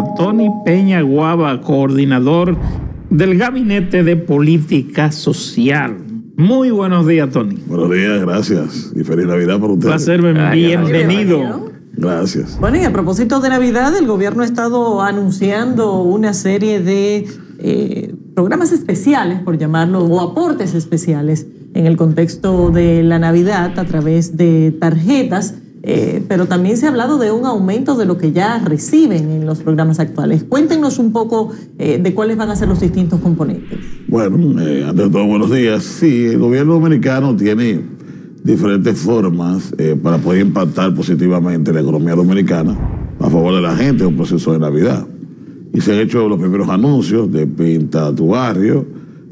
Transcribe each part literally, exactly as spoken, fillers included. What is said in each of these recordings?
a Tony Peña Guaba, coordinador del Gabinete de Política Social. Muy buenos días, Tony. Buenos días, gracias. Y feliz Navidad para ustedes. Un placer, bienvenido. Gracias. Bueno, y a propósito de Navidad, el gobierno ha estado anunciando una serie de eh, programas especiales, por llamarlo, o aportes especiales en el contexto de la Navidad a través de tarjetas, eh, pero también se ha hablado de un aumento de lo que ya reciben en los programas actuales. Cuéntenos un poco eh, de cuáles van a ser los distintos componentes. Bueno, eh, antes de todo, buenos días. Sí, el gobierno dominicano tiene diferentes formas eh, para poder impactar positivamente la economía dominicana a favor de la gente en un proceso de Navidad. Y se han hecho los primeros anuncios de Pinta tu Barrio,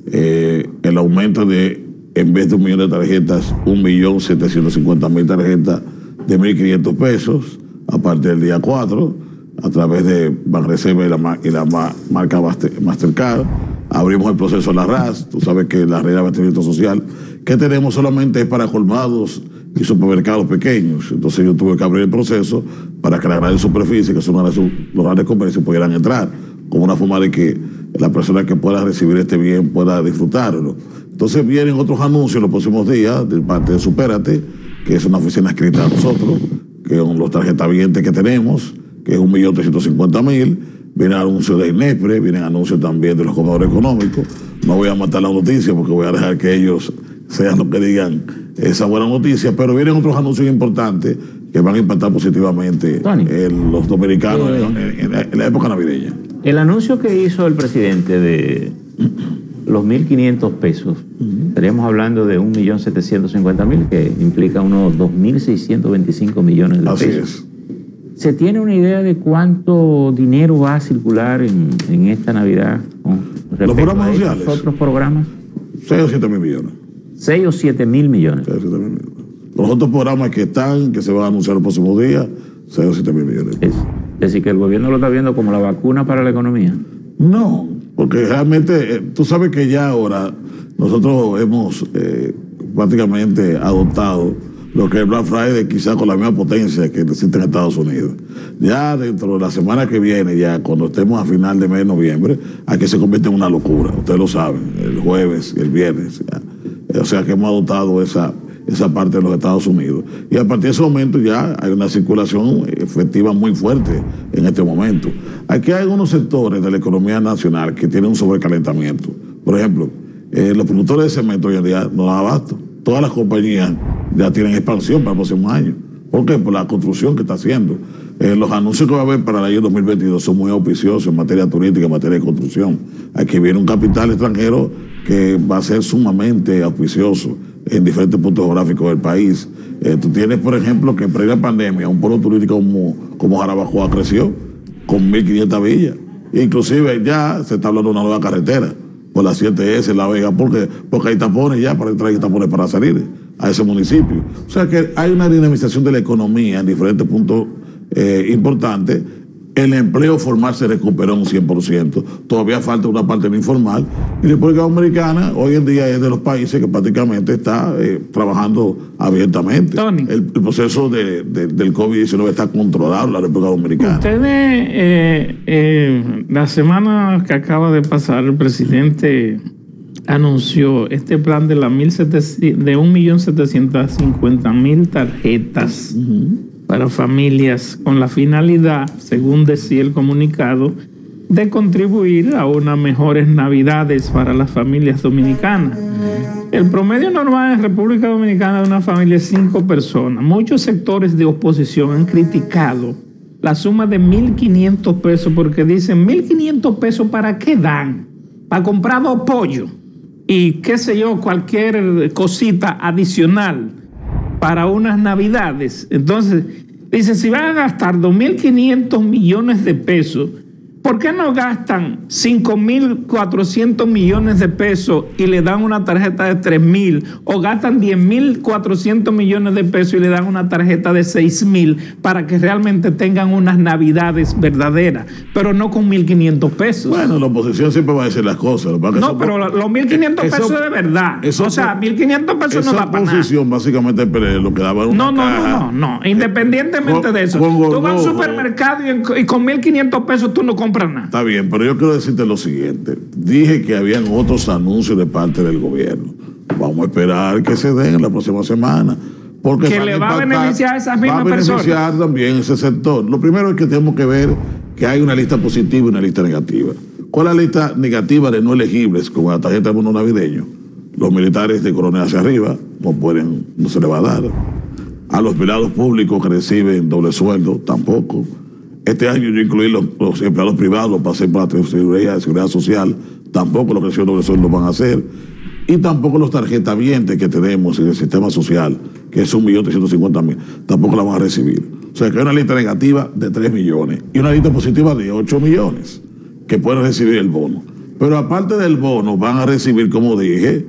eh, el aumento de, en vez de un millón de tarjetas, un millón setecientos cincuenta mil tarjetas de mil quinientos pesos a partir del día cuatro, a través de BanReserva y la, y la ma, marca Mastercard. Abrimos el proceso de la R A S, tú sabes que la red de abastecimiento social que tenemos solamente es para colmados y supermercados pequeños. Entonces yo tuve que abrir el proceso para que las grandes superficies, que son los grandes comercios, pudieran entrar, como una forma de que la persona que pueda recibir este bien pueda disfrutarlo. Entonces vienen otros anuncios en los próximos días de parte de Supérate, que es una oficina escrita a nosotros, que son los tarjetavientes que tenemos, que es un millón trescientos cincuenta mil. Viene anuncio de INEPRE, vienen anuncios también de los comedores económicos. No voy a matar la noticia porque voy a dejar que ellos sean los que digan esa buena noticia, pero vienen otros anuncios importantes que van a impactar positivamente en los dominicanos eh, en, en, la, en la época navideña. El anuncio que hizo el presidente de los mil quinientos pesos, uh-huh, estaríamos hablando de un millón setecientos cincuenta mil, que implica unos dos mil seiscientos veinticinco millones de pesos. Así es. ¿Se tiene una idea de cuánto dinero va a circular en, en esta Navidad con respecto los programas a estos sociales, otros programas? seis o siete mil millones. seis o siete mil millones. seis o siete mil millones. Los otros programas que están, que se van a anunciar los próximos días, seis o siete mil millones. Es, es decir, que el gobierno lo está viendo como la vacuna para la economía. No, porque realmente, tú sabes que ya ahora nosotros hemos eh, prácticamente adoptado lo que es Black Friday, quizás con la misma potencia que existe en Estados Unidos. Ya dentro de la semana que viene, ya cuando estemos a final de mes de noviembre, aquí se convierte en una locura, ustedes lo saben, el jueves, el viernes. Ya. O sea que hemos adoptado esa, esa parte de los Estados Unidos. Y a partir de ese momento ya hay una circulación efectiva muy fuerte en este momento. Aquí hay algunos sectores de la economía nacional que tienen un sobrecalentamiento. Por ejemplo, eh, los productores de cemento hoy en día no dan abasto. Todas las compañías ya tienen expansión para el próximo año. ¿Por qué? Por la construcción que está haciendo. Eh, los anuncios que va a haber para el año dos mil veintidós son muy auspiciosos en materia turística, en materia de construcción. Aquí viene un capital extranjero que va a ser sumamente auspicioso en diferentes puntos geográficos del país. Eh, tú tienes, por ejemplo, que en previa pandemia un polo turístico como, como Jarabacoa creció con mil quinientas villas. E inclusive ya se está hablando de una nueva carretera, la siete ese, la Vega, porque, porque hay tapones ya para entrar y tapones para salir a ese municipio. O sea que hay una dinamización de la economía en diferentes puntos eh, importantes. El empleo formal se recuperó un cien por ciento. Todavía falta una parte no informal. Y la República Dominicana hoy en día es de los países que prácticamente está eh, trabajando abiertamente. Tony, el, el proceso de, de, del COVID diecinueve está controlado en la República Dominicana. Ustedes, eh, eh, la semana que acaba de pasar, el presidente anunció este plan de la un millón setecientos cincuenta mil tarjetas. Uh-huh. Para familias, con la finalidad, según decía el comunicado, de contribuir a unas mejores navidades para las familias dominicanas. El promedio normal en República Dominicana de una familia es cinco personas. Muchos sectores de oposición han criticado la suma de mil quinientos pesos porque dicen, mil quinientos pesos ¿para qué dan? Para comprar dos pollos y qué sé yo, cualquier cosita adicional para unas navidades. Entonces, dice, si van a gastar dos mil quinientos millones de pesos, ¿Por qué no gastan cinco mil cuatrocientos millones de pesos y le dan una tarjeta de tres mil? O gastan diez mil cuatrocientos millones de pesos y le dan una tarjeta de seis mil para que realmente tengan unas navidades verdaderas, pero no con mil quinientos pesos. Bueno, la oposición siempre va a decir las cosas. No, eso, pero los mil quinientos pesos de verdad. Eso, o sea, mil quinientos pesos no da para nada. La oposición básicamente lo que daba una no, no, caja. No, no, no. Independientemente eh, de eso. Con, con, tú vas no, al supermercado y, y con mil quinientos pesos tú no compras. Está bien, pero yo quiero decirte lo siguiente. Dije que habían otros anuncios de parte del gobierno. Vamos a esperar que se den la próxima semana. Porque que le va a beneficiar a esas mismas personas. Va a beneficiar personas. También ese sector. Lo primero es que tenemos que ver que hay una lista positiva y una lista negativa. ¿Cuál es la lista negativa de no elegibles? Como la tarjeta de bono navideño. Los militares de coronel hacia arriba no pueden, no se le va a dar. A los empleados públicos que reciben doble sueldo, tampoco. Este año yo incluí los, los empleados privados, los pasé para la seguridad, seguridad social, tampoco los que doble sueldo van a hacer, y tampoco los tarjetavientes que tenemos en el sistema social, que es un millón trescientos cincuenta mil, tampoco la van a recibir. O sea que hay una lista negativa de tres millones y una lista positiva de ocho millones que pueden recibir el bono. Pero aparte del bono van a recibir, como dije,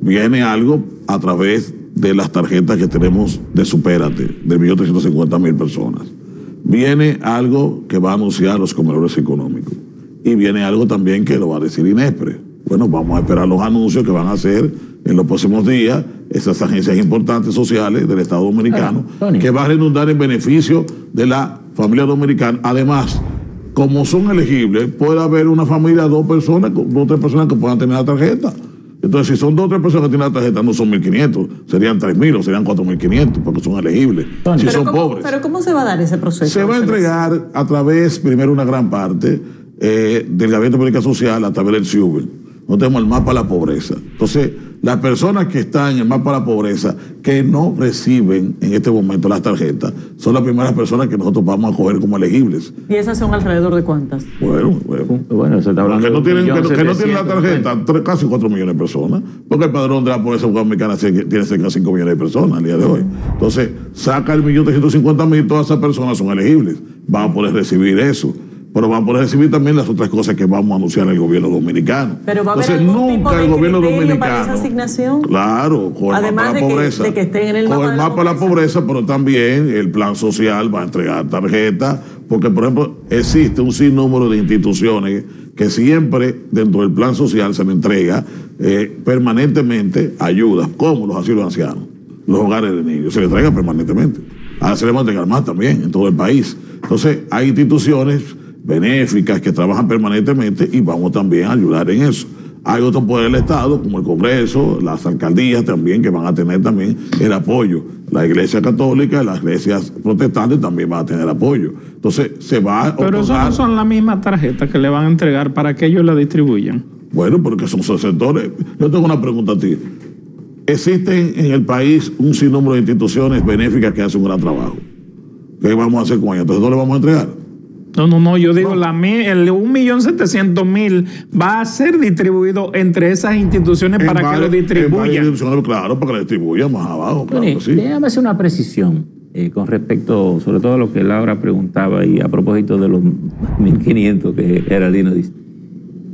viene algo a través de las tarjetas que tenemos de Supérate, de un millón trescientos cincuenta mil personas. Viene algo que va a anunciar los comedores económicos. Y viene algo también que lo va a decir INEPRE. Bueno, vamos a esperar los anuncios que van a hacer en los próximos días esas agencias importantes sociales del Estado Dominicano, ah, que va a redundar en beneficio de la familia dominicana. Además, como son elegibles, puede haber una familia, dos personas, dos o tres personas que puedan tener la tarjeta. Entonces, si son dos o tres personas que tienen la tarjeta, no son mil quinientos, serían tres mil o serían cuatro mil quinientos, porque son elegibles, Tony. Si pero son cómo, pobres. ¿Pero cómo se va a dar ese proceso? Se va a entregar a través, primero una gran parte, eh, del Gabinete de Política Social, a través del SIUBE. No tenemos el mapa de la pobreza. Entonces, las personas que están en el mapa de la pobreza, que no reciben en este momento las tarjetas, son las primeras personas que nosotros vamos a coger como elegibles. ¿Y esas son alrededor de cuántas? Bueno, bueno. bueno se está hablando que no tienen, que, que no tienen la tarjeta, tres, casi cuatro millones de personas, porque el padrón de la pobreza dominicana tiene cerca de cinco millones de personas al día de hoy. Entonces, saca el un millón trescientos cincuenta mil, todas esas personas son elegibles. Van a poder recibir eso. Pero van a poder recibir también las otras cosas que vamos a anunciar al gobierno dominicano. Pero va a haber Entonces, algún nunca tipo de el gobierno dominicano. Para esa asignación. Claro, con el mapa de la pobreza. De que estén en el con el mapa de la pobreza, pero también el plan social va a entregar tarjetas, porque, por ejemplo, existe un sinnúmero de instituciones que siempre dentro del plan social se le entrega eh, permanentemente ayudas, como los asilos ancianos, los hogares de niños, se le entrega permanentemente. Ahora se le va a entregar más también en todo el país. Entonces, hay instituciones benéficas que trabajan permanentemente y vamos también a ayudar en eso. Hay otros poderes del Estado, como el Congreso, las alcaldías también, que van a tener también el apoyo. La Iglesia Católica, las iglesias protestantes también van a tener apoyo. Entonces, se va a... Pero eso no son las mismas tarjetas que le van a entregar para que ellos la distribuyan. Bueno, porque son sus sectores. Yo tengo una pregunta a ti. Existen en el país un sinnúmero de instituciones benéficas que hacen un gran trabajo. ¿Qué vamos a hacer con ellas? Entonces, ¿no le vamos a entregar? No, no, no, yo digo, no. La, el un millón setecientos mil va a ser distribuido entre esas instituciones en para varias, que lo distribuyan. Claro, para que lo distribuyan más abajo. Claro, Tony, sí. Déjame hacer una precisión eh, con respecto, sobre todo a lo que Laura preguntaba y a propósito de los mil quinientos que Geraldino dice.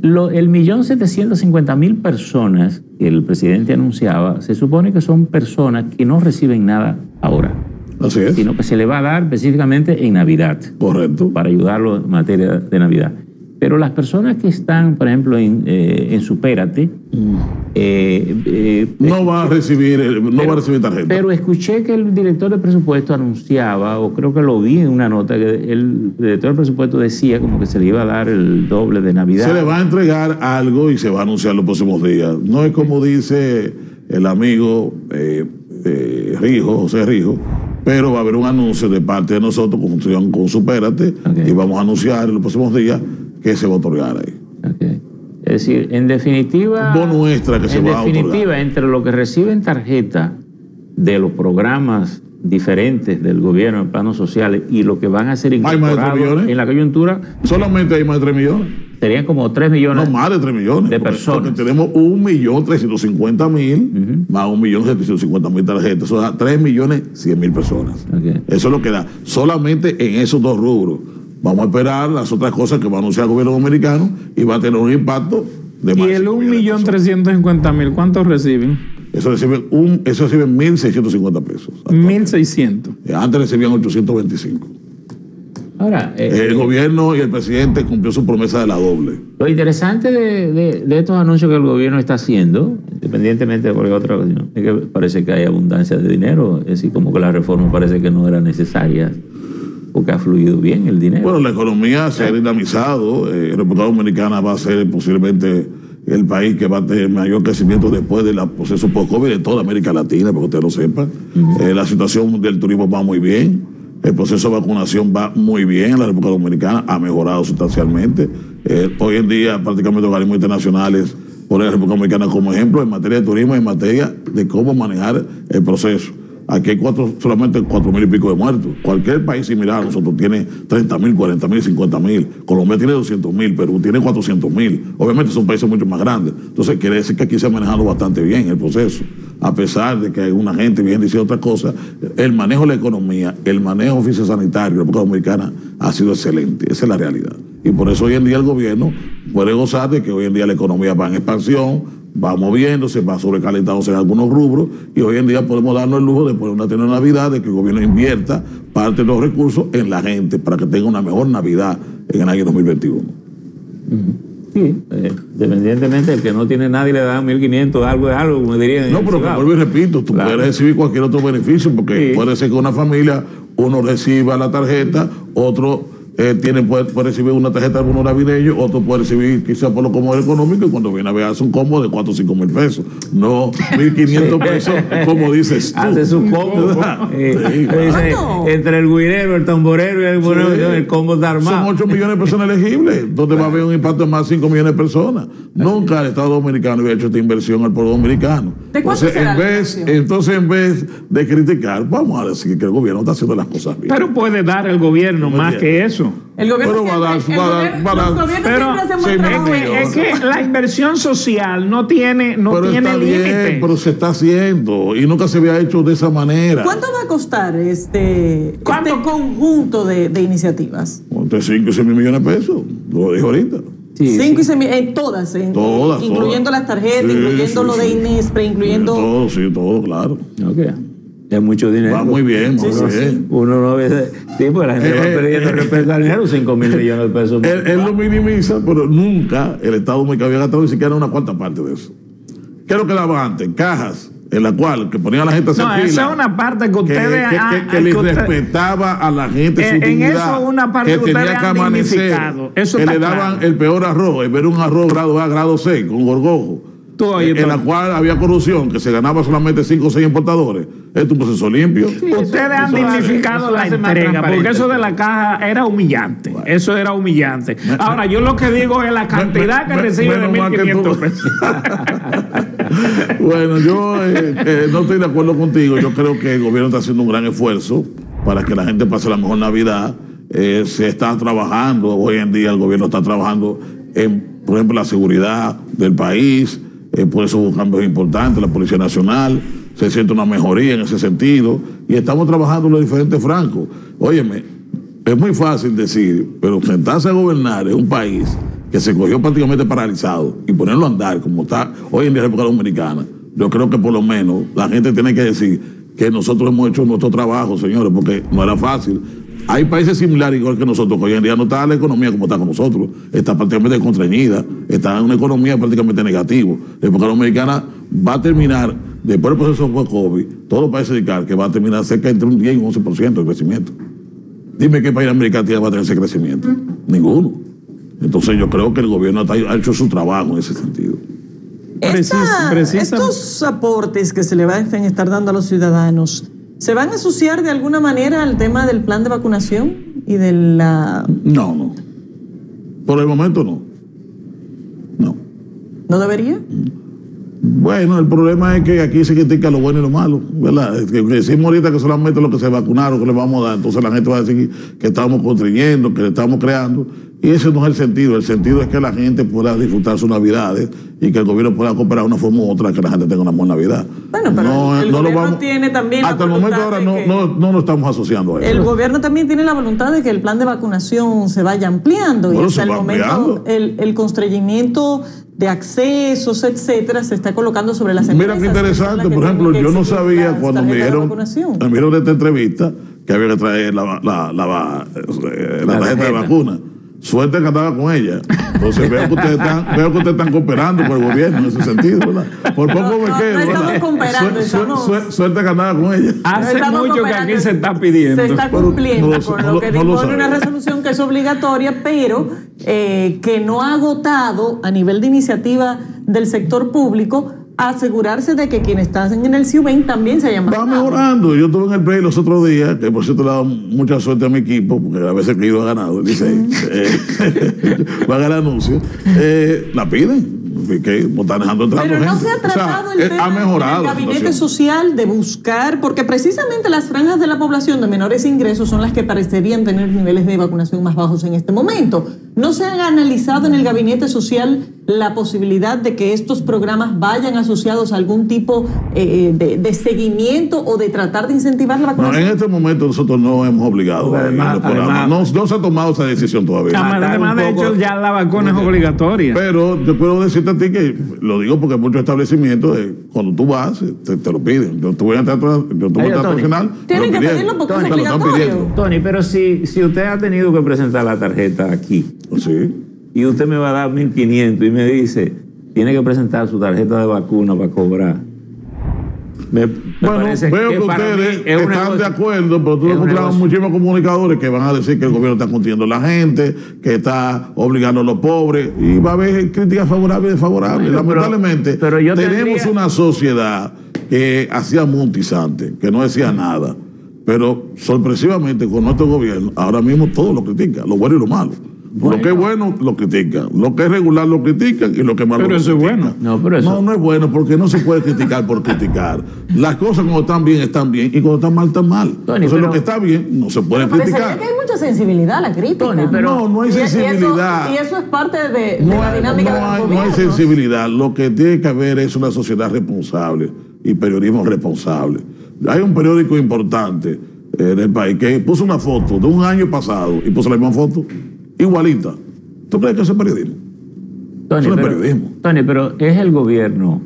Lo, el un millón setecientos cincuenta mil personas que el presidente anunciaba, se supone que son personas que no reciben nada ahora. Así es. Sino que se le va a dar específicamente en Navidad. Correcto. Para ayudarlo en materia de Navidad. Pero las personas que están, por ejemplo, en, eh, en Supérate... Eh, eh, no va a recibir, no pero, va a recibir tarjeta. Pero escuché que el director de presupuesto anunciaba, o creo que lo vi en una nota, que el director de presupuesto decía como que se le iba a dar el doble de Navidad. Se le va a entregar algo y se va a anunciar los próximos días. No es como dice el amigo eh, eh, Rijo, José Rijo, pero va a haber un anuncio de parte de nosotros con, con Supérate, okay, y vamos a anunciar en los próximos días que se va a otorgar ahí. Okay. Es decir, en definitiva... Un bono extra que se va a otorgar. En definitiva, entre lo que reciben tarjeta de los programas diferentes del gobierno en planos sociales y lo que van a ser incorporados en la coyuntura... Solamente hay más de tres millones. Serían como tres millones. No, más de tres millones. De porque, personas. Porque tenemos un millón trescientos cincuenta mil uh-huh. más un millón setecientos cincuenta mil tarjetas. Eso da tres millones cien mil personas. Okay. Eso es lo que da. Solamente en esos dos rubros. Vamos a esperar las otras cosas que va a anunciar el gobierno dominicano y va a tener un impacto de más. ¿Y el un millón trescientos cincuenta mil cuántos reciben? Eso reciben un, eso reciben mil seiscientos cincuenta pesos. mil seiscientos. Antes recibían ochocientos veinticinco. Ahora, eh, el gobierno y el presidente cumplió su promesa de la doble. Lo interesante de, de, de estos anuncios que el gobierno está haciendo, independientemente de cualquier otra cuestión, es que parece que hay abundancia de dinero, es decir, como que la reforma parece que no era necesaria, porque ha fluido bien el dinero. Bueno, la economía se ha dinamizado, eh, República Dominicana va a ser posiblemente el país que va a tener mayor crecimiento después del proceso post-COVID de toda América Latina, para que usted lo sepa. Uh-huh. eh, la situación del turismo va muy bien. El proceso de vacunación va muy bien en la República Dominicana, ha mejorado sustancialmente. Eh, hoy en día, prácticamente organismos internacionales ponen a la República Dominicana como ejemplo en materia de turismo y en materia de cómo manejar el proceso. Aquí hay cuatro, solamente cuatro mil y pico de muertos. Cualquier país similar a nosotros tiene treinta mil, cuarenta mil, cincuenta mil. Colombia tiene doscientos mil, Perú tiene cuatrocientos mil. Obviamente son países mucho más grandes. Entonces quiere decir que aquí se ha manejado bastante bien el proceso. A pesar de que hay una gente viene diciendo otras cosas, el manejo de la economía, el manejo físico-sanitario de la República Dominicana ha sido excelente. Esa es la realidad. Y por eso hoy en día el gobierno puede gozar de que hoy en día la economía va en expansión, va moviéndose, va sobrecalentándose en algunos rubros y hoy en día podemos darnos el lujo de poner una tener Navidad, de que el gobierno invierta parte de los recursos en la gente para que tenga una mejor Navidad en el año dos mil veintiuno. Sí, eh, independientemente el que no tiene nadie le da mil quinientos, algo de algo, como dirían. No, pero vuelvo y repito, tú claro. puedes recibir cualquier otro beneficio porque sí. puede ser que una familia, uno reciba la tarjeta, otro... Eh, tiene, puede, puede recibir una tarjeta de bono navideño, otro puede recibir quizás por lo cómodo económico y cuando viene a ver hace un combo de cuatro o cinco mil pesos, no mil quinientos pesos, como dices tú. Hace su combo. Eh, sí, dice, entre el guirero, el tamborero y el guirero, sí. el combo está armado. Son ocho millones de personas elegibles, donde va a haber un impacto de más de cinco millones de personas. Nunca el Estado Dominicano había hecho esta inversión al pueblo dominicano. ¿De entonces, en vez, entonces, en vez de criticar, vamos a decir que el gobierno está haciendo las cosas bien. Pero puede dar el gobierno más que eso. El gobierno es que la inversión social no tiene no pero tiene límite, pero se está haciendo y nunca se había hecho de esa manera. ¿Cuánto va a costar este, este conjunto de, de iniciativas? Entre cinco y seis mil millones de pesos, lo dijo ahorita. Sí, cinco y seis mil, eh, todas, eh, todas, incluyendo todas. Las tarjetas, sí, incluyendo sí, lo sí. de INEPRE, incluyendo... Sí, todo, sí, todo, claro. Okay. Es mucho dinero. Va muy bien, muy sí, bien. Sí. Uno no ve. Sí, pues la gente eh, va perdiendo eh, respeto al dinero, cinco mil millones de pesos. Él, él lo minimiza, pero nunca el Estado Dominicano había gastado ni siquiera una cuarta parte de eso. ¿Qué es lo que daba antes? Cajas, en la cual que ponían a la gente a hacer no, fila. Esa es una parte que ustedes. Que, que, que, que, que les usted, respetaba a la gente en, su dignidad. Eso una parte que, que tenía que amanecer. Eso que le daban claro. el peor arroz, en vez de un arroz grado A, grado C, con gorgojo. En todo. La cual había corrupción, que se ganaba solamente cinco o seis importadores. Es un proceso limpio. Sí, ustedes han dignificado la entrega, porque eso de la caja era humillante. Bueno. Eso era humillante. Ahora, yo lo que digo es la cantidad me, que recibe de mil quinientos pesos. Bueno, yo eh, eh, no estoy de acuerdo contigo. Yo creo que el gobierno está haciendo un gran esfuerzo para que la gente pase la mejor Navidad. Eh, se está trabajando, hoy en día el gobierno está trabajando en, por ejemplo, la seguridad del país. Eh, por eso hubo cambios importantes, la Policía Nacional, se siente una mejoría en ese sentido, y estamos trabajando en los diferentes francos. Óyeme, es muy fácil decir, pero sentarse a gobernar en un país que se cogió prácticamente paralizado y ponerlo a andar como está hoy en la República Dominicana, yo creo que por lo menos la gente tiene que decir que nosotros hemos hecho nuestro trabajo, señores, porque no era fácil. Hay países similares igual que nosotros, que hoy en día no está la economía como está con nosotros, está prácticamente contrañida, está en una economía prácticamente negativa. La República Dominicana va a terminar, después del proceso de COVID, todos los países de C A R, que va a terminar cerca de entre un diez y un once por ciento de crecimiento. Dime qué país de América Latina va a tener ese crecimiento. Ninguno. Entonces yo creo que el gobierno ha hecho su trabajo en ese sentido. Esta, estos aportes que se le van a estar dando a los ciudadanos, ¿se van a asociar de alguna manera al tema del plan de vacunación y de la...? No, no. Por el momento no. No. ¿No debería? Bueno, el problema es que aquí se critica lo bueno y lo malo, ¿verdad? Que decimos ahorita que solamente los que se vacunaron que le vamos a dar, entonces la gente va a decir que estamos contribuyendo, que le estamos creando, Y ese no es el sentido. El sentido es que la gente pueda disfrutar sus navidades y que el gobierno pueda cooperar de una forma u otra que la gente tenga una buena Navidad. Bueno, pero no, el, el no gobierno vamos, tiene también hasta la el momento ahora no, no, no nos estamos asociando a eso. El gobierno también tiene la voluntad de que el plan de vacunación se vaya ampliando, bueno, y hasta el momento el, el constreñimiento de accesos, etcétera, se está colocando sobre las empresas. Mira qué interesante, por ejemplo, yo no sabía cuando me dieron, me dieron esta entrevista que había que traer la, la, la, la, la, la tarjeta de vacuna. Suerte que andaba con ella. Entonces veo que ustedes están, veo que ustedes están cooperando con el gobierno en ese sentido, ¿verdad? Por poco no, me quedo. No, no estamos cooperando, estamos... Su, su, su, suerte que andaba con ella. Hace estamos mucho que aquí se está pidiendo. Se está cumpliendo no, con no, lo que no dispone lo una resolución que es obligatoria, pero eh, que no ha agotado a nivel de iniciativa del sector público asegurarse de que quienes están en el SIUBEN también se hayan vacunado. Va mejorando. Yo estuve en el play los otros días, que por cierto le he dado mucha suerte a mi equipo, porque a veces que iba ganado, dice, eh, va a ganar anuncios, eh, la piden. Que están dejando entrar. Pero no gente. se ha tratado, o sea, el tema ha mejorado del gabinete social de buscar, porque precisamente las franjas de la población de menores ingresos son las que parecerían tener niveles de vacunación más bajos en este momento. No se ha analizado en el gabinete social la posibilidad de que estos programas vayan asociados a algún tipo eh, de, de seguimiento o de tratar de incentivar la vacunación. No, en este momento nosotros no hemos obligado. Además, a no, no se ha tomado esa decisión todavía. Además, de hecho, ya la vacuna no, es obligatoria. Pero yo puedo decirte a ti que, lo digo porque muchos establecimientos, eh, cuando tú vas, te, te lo piden. Yo tuve en el teatro, yo tuve en el teatro nacional. Tienen que pedirlo porque es obligatorio. Tony, pero si, si usted ha tenido que presentar la tarjeta aquí, sí, y usted me va a dar mil quinientos y me dice, tiene que presentar su tarjeta de vacuna para cobrar. Me, me bueno, veo que, que ustedes es están negocio, de acuerdo, pero tú no encontrabas muchísimos comunicadores que van a decir que el gobierno está contiendo a la gente, que está obligando a los pobres, y va a haber críticas favorables y desfavorables. Bueno, lamentablemente, pero, pero yo tenemos tendría... una sociedad que hacía multisante, que no decía nada, pero sorpresivamente con nuestro gobierno, ahora mismo todo lo critica, lo bueno y lo malo. Bueno. Lo que es bueno lo critican, lo que es regular lo critican y lo que es malo lo critican. Pero eso es bueno. No, pero eso... no, no es bueno porque no se puede criticar por criticar. Las cosas cuando están bien están bien y cuando están mal están mal. Tony, Entonces pero... lo que está bien no se puede pero criticar. Que hay mucha sensibilidad a la crítica. Tony, pero... No, no hay sensibilidad. Y eso, y eso es parte de, de no, la dinámica no del hay, gobierno. No hay sensibilidad. Lo que tiene que haber es una sociedad responsable y periodismo responsable. Hay un periódico importante en el país que puso una foto de un año pasado y puso la misma foto igualita. ¿Tú crees que eso es periodismo? Tony, eso no es pero, periodismo. Tony, pero es el gobierno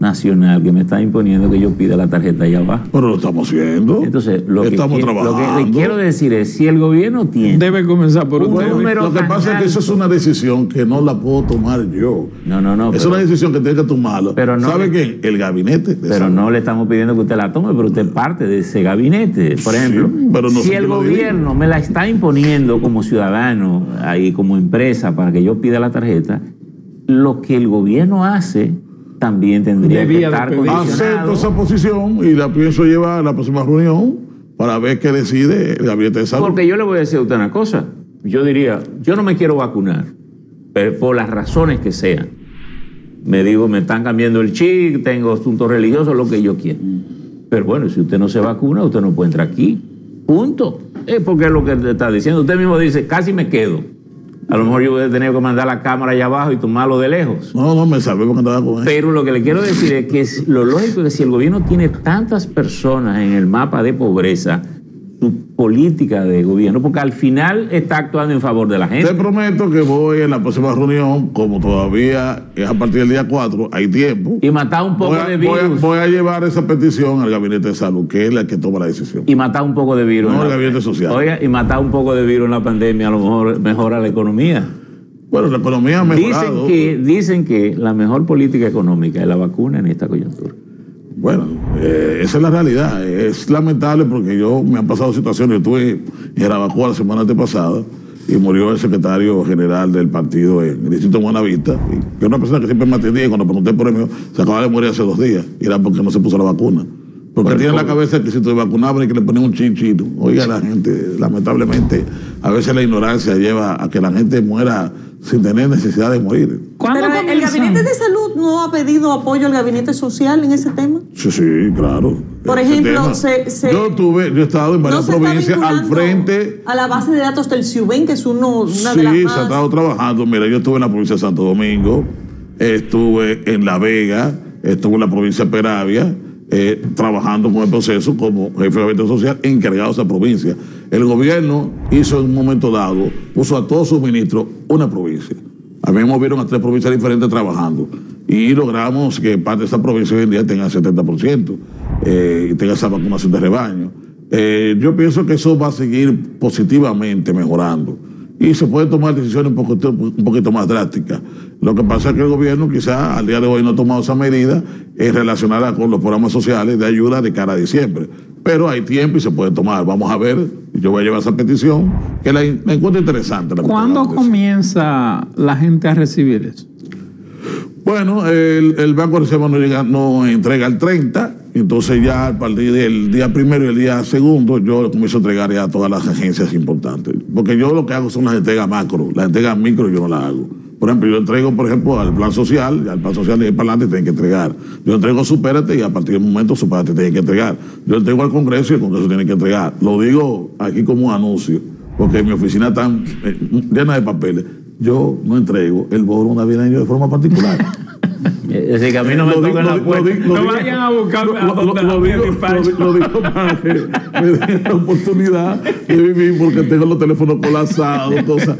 nacional que me está imponiendo que yo pida la tarjeta allá abajo. Pero lo estamos haciendo. Entonces, lo estamos que, trabajando. Lo que le quiero decir es, si el gobierno tiene... Debe comenzar por un número. Lo que pasa es que eso es una decisión que no la puedo tomar yo. No, no, no. Es pero, una decisión que tiene que tomarla. Pero no, ¿sabe qué? El gabinete. Pero salud. No le estamos pidiendo que usted la tome, pero usted parte de ese gabinete. Por ejemplo, sí, pero no si el gobierno me la está imponiendo como ciudadano y como empresa para que yo pida la tarjeta, lo que el gobierno hace... también tendría Debía que estar condicionado. Acepto esa posición y la pienso llevar a la próxima reunión para ver qué decide el gabinete de salud. Porque yo le voy a decir a usted una cosa. Yo diría, yo no me quiero vacunar, pero por las razones que sean. Me digo, me están cambiando el chip, tengo asuntos religiosos, lo que yo quiera. Pero bueno, si usted no se vacuna, usted no puede entrar aquí. Punto. Es porque es lo que está diciendo. Usted mismo dice, casi me quedo. A lo mejor yo hubiera tenido que mandar la cámara allá abajo y tomarlo de lejos. No, no, me salvé porque andaba con eso. Pero lo que le quiero decir es que es lo lógico es que si el gobierno tiene tantas personas en el mapa de pobreza, su política de gobierno, porque al final está actuando en favor de la gente. Te prometo que voy en la próxima reunión, como todavía es a partir del día cuatro, hay tiempo. Y matar un poco a, de virus. Voy a, voy a llevar esa petición al gabinete de salud, que es la que toma la decisión. Y matar un poco de virus. No, al gabinete social. Oiga, y matar un poco de virus en la pandemia, a lo mejor mejora la economía. Bueno, la economía ha mejorado. Dicen que, dicen que la mejor política económica es la vacuna en esta coyuntura. Bueno, eh, esa es la realidad. Es lamentable porque yo me han pasado situaciones. Yo estuve en Jarabacoa la semana pasada y murió el secretario general del partido en el distrito de Buenavista, que es una persona que siempre me atendía y cuando pregunté por él, se acaba de morir hace dos días y era porque no se puso la vacuna. Porque por tiene en la cabeza que si te vacunaban y que le ponen un chinchito. Oiga, la gente, lamentablemente, a veces la ignorancia lleva a que la gente muera sin tener necesidad de morir. ¿Cuándo el Gabinete de Salud no ha pedido apoyo al Gabinete Social en ese tema? Sí, sí, claro. Por ese ejemplo, se, se, yo tuve, yo he estado en varias no provincias al frente. A la base de datos del SIUBEN, que es uno, una sí, de las Sí, se ha estado trabajando. Mira, yo estuve en la provincia de Santo Domingo, estuve en La Vega, estuve en la provincia de Peravia, eh, trabajando con el proceso como jefe de Gabinete Social encargado de esa provincia. El gobierno hizo en un momento dado, puso a todos sus ministros una provincia. A mí me movieron a tres provincias diferentes trabajando y logramos que parte de esa provincia hoy en día tenga el setenta por ciento eh, y tenga esa vacunación de rebaño. Eh, yo pienso que eso va a seguir positivamente mejorando y se pueden tomar decisiones un poquito, un poquito más drásticas. Lo que pasa es que el gobierno quizás al día de hoy no ha tomado esa medida eh, relacionada con los programas sociales de ayuda de cara a diciembre. Pero hay tiempo y se puede tomar. Vamos a ver, yo voy a llevar esa petición, que la, la encuentro interesante. La ¿Cuándo comienza la gente a recibir eso? Bueno, el, el Banco de Reserva no, no entrega el treinta, entonces ya a partir del día primero y el día segundo yo comienzo a entregar ya a todas las agencias importantes. Porque yo lo que hago son las entregas macro, las entregas micro yo no las hago. Por ejemplo, yo entrego, por ejemplo, al plan social, al plan social de ahí para adelante tienen que entregar. Yo entrego Supérate y a partir del momento Supérate tiene que entregar. Yo entrego al Congreso y el Congreso tiene que entregar. Lo digo aquí como un anuncio, porque mi oficina está llena de papeles. Yo no entrego el bono navideño de forma particular. Es decir, que a mí no me tocan la puerta. No vayan a buscar lo digo para que me den la oportunidad de vivir porque tengo los teléfonos colapsados. Entonces,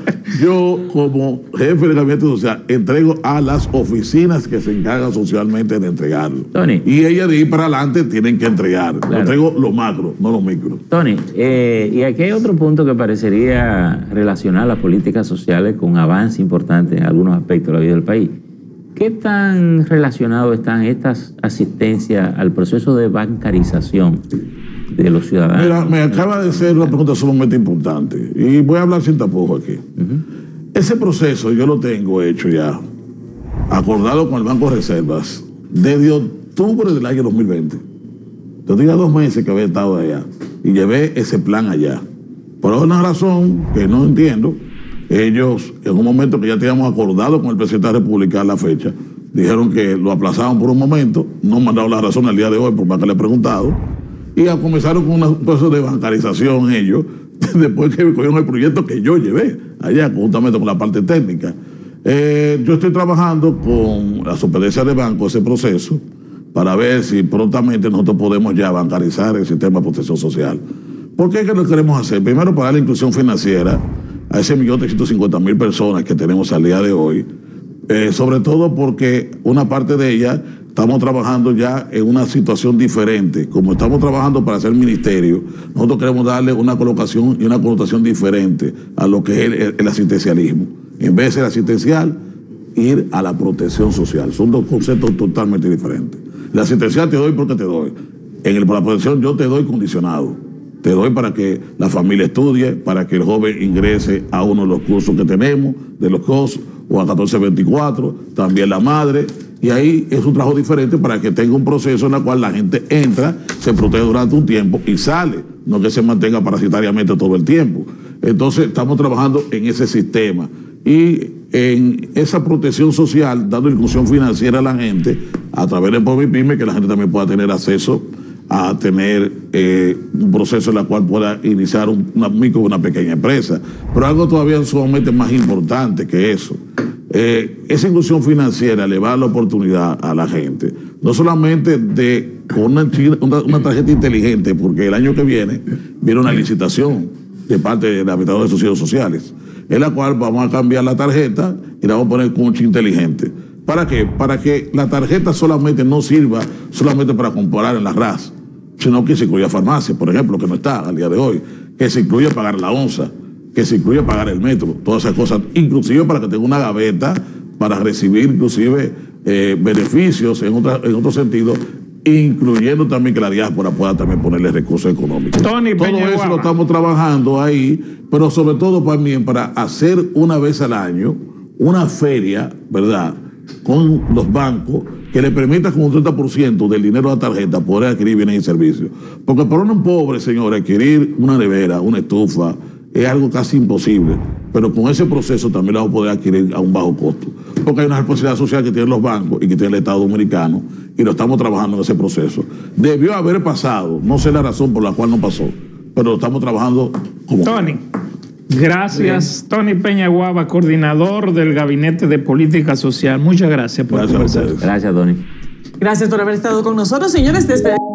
yo como jefe de gabinete social entrego a las oficinas que se encargan socialmente de entregarlo. Tony. Y ellas de ir para adelante tienen que entregar. Claro. Yo entrego lo macro, no lo micro. Tony, eh, y aquí hay otro punto que parecería relacionar las políticas sociales con avances importantes en algunos aspectos de la vida del país. ¿Qué tan relacionados están estas asistencias al proceso de bancarización de los ciudadanos? Mira, me acaba de hacer una pregunta sumamente importante y voy a hablar sin tapujos aquí. Uh-huh. Ese proceso yo lo tengo hecho ya, acordado con el Banco de Reservas, desde octubre del año dos mil veinte. Yo tenía dos meses que había estado allá y llevé ese plan allá. Por una razón que no entiendo. Ellos, en un momento que ya teníamos acordado con el presidente de la República la fecha, dijeron que lo aplazaban por un momento, no me han dado la razón al día de hoy por más que le he preguntado, y comenzaron con un proceso de bancarización ellos, después que cogieron el proyecto que yo llevé allá, juntamente con la parte técnica. Eh, yo estoy trabajando con la superintendencia de banco ese proceso para ver si prontamente nosotros podemos ya bancarizar el sistema de protección social. ¿Por qué es que lo queremos hacer? Primero, para la inclusión financiera a ese millón trescientos cincuenta mil personas que tenemos al día de hoy, eh, sobre todo porque una parte de ellas estamos trabajando ya en una situación diferente. Como estamos trabajando para hacer ministerio, nosotros queremos darle una colocación y una connotación diferente a lo que es el, el, el asistencialismo. En vez de ser asistencial, ir a la protección social. Son dos conceptos totalmente diferentes. La asistencial te doy porque te doy. En el, para la protección yo te doy condicionado. Te doy para que la familia estudie, para que el joven ingrese a uno de los cursos que tenemos, de los C O S o a catorce veinticuatro, también la madre. Y ahí es un trabajo diferente para que tenga un proceso en el cual la gente entra, se protege durante un tiempo y sale, no que se mantenga parasitariamente todo el tiempo. Entonces estamos trabajando en ese sistema y en esa protección social, dando inclusión financiera a la gente a través de POVIPIME, que la gente también pueda tener acceso a tener eh, un proceso en el cual pueda iniciar un, una micro o una pequeña empresa. Pero algo todavía sumamente más importante que eso. Eh, esa inclusión financiera le va a dar la oportunidad a la gente, no solamente de con una, una, una tarjeta inteligente, porque el año que viene viene una licitación de parte de la Administradora de Subsidios Sociales, en la cual vamos a cambiar la tarjeta y la vamos a poner con un chip inteligente. ¿Para qué? Para que la tarjeta solamente no sirva solamente para comparar en la R A S, sino que se incluya farmacia, por ejemplo, que no está al día de hoy, que se incluya pagar la onza, que se incluya pagar el metro, todas esas cosas, inclusive para que tenga una gaveta para recibir inclusive eh, beneficios en, otra, en otro sentido, incluyendo también que la diáspora pueda también ponerle recursos económicos. Tony Peña Guaba. Todo eso lo estamos trabajando ahí, pero sobre todo también para hacer una vez al año una feria, ¿verdad?, con los bancos que le permita con un treinta por ciento del dinero de la tarjeta poder adquirir bienes y servicios. Porque para un pobre, señor, adquirir una nevera, una estufa, es algo casi imposible, pero con ese proceso también la vamos a poder adquirir a un bajo costo, porque hay una responsabilidad social que tienen los bancos y que tiene el Estado Dominicano, y lo estamos trabajando en ese proceso. Debió haber pasado, no sé la razón por la cual no pasó, pero lo estamos trabajando como... Tony, gracias. Bien. Tony Peña Guaba, coordinador del Gabinete de Política Social. Muchas gracias por conversar. Gracias, Tony. Gracias por haber estado con nosotros, señores. Te esperamos.